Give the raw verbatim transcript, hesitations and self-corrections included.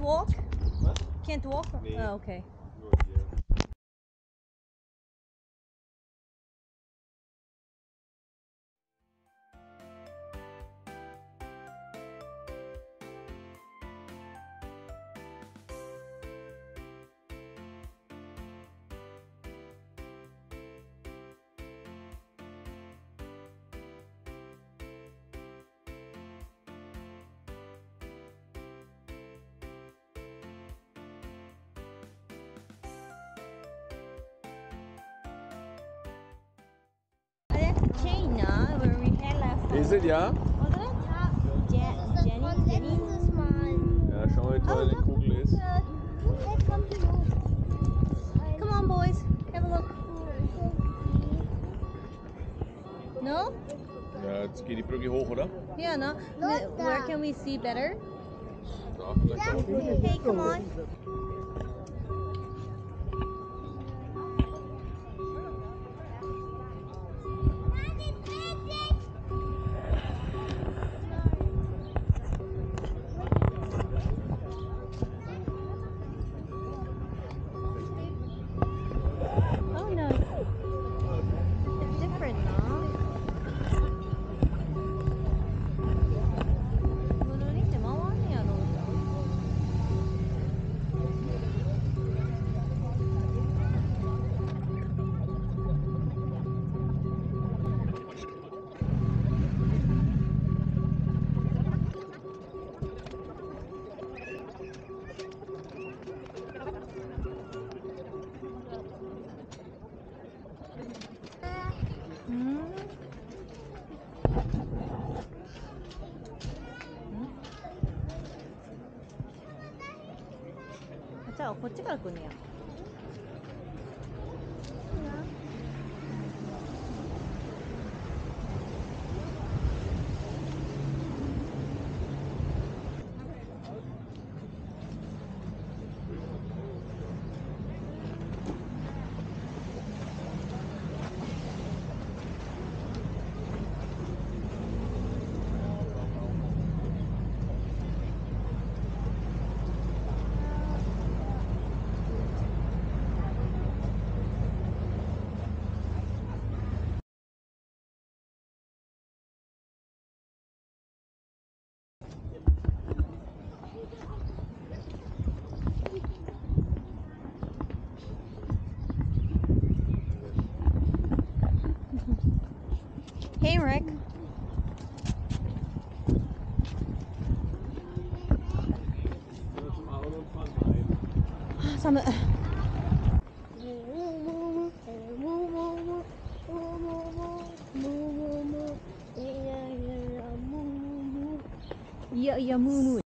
walk? What? Can't walk? Me. Oh, okay. China, where we had last time. Is it, yeah? Wasn't it? Yeah. Jenny, Jenny. Yeah, schau wie toll die Kugel ist. Come on, boys. Have a look. No? Ja, jetzt geht die Brücke hoch, oder? Yeah, no. Where can we see better? Hey, come on. 자, 어찌 갈 거냐? Hey, Rick. Some. Yeah, yeah, moo moo.